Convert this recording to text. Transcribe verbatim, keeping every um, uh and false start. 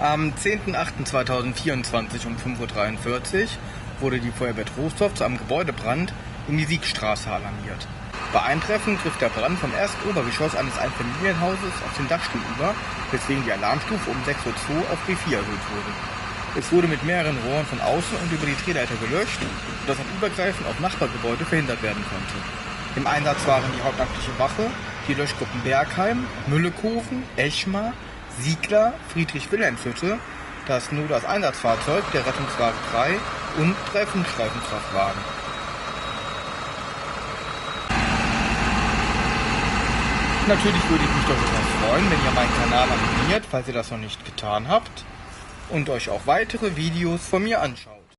Am zehnten achten zweitausendvierundzwanzig um fünf Uhr dreiundvierzig wurde die Feuerwehr Troisdorf zu einem Gebäudebrand in die Siegstraße alarmiert. Bei Eintreffen griff der Brand vom ersten Obergeschoss eines Einfamilienhauses auf den Dachstuhl über, weswegen die Alarmstufe um sechs Uhr zwei auf B vier erhöht wurde. Es wurde mit mehreren Rohren von außen und über die Drehleiter gelöscht, sodass ein Übergreifen auf Nachbargebäude verhindert werden konnte. Im Einsatz waren die hauptamtliche Wache, die Löschgruppen Bergheim, Müllekoven, Echmar, Siegler Friedrich-Wilhelmshütte, das Notarzt-Einsatzfahrzeug, der Rettungswagen drei und drei Funkstreifenkraftwagen. Natürlich würde ich mich darüber freuen, wenn ihr meinen Kanal abonniert, falls ihr das noch nicht getan habt, und euch auch weitere Videos von mir anschaut.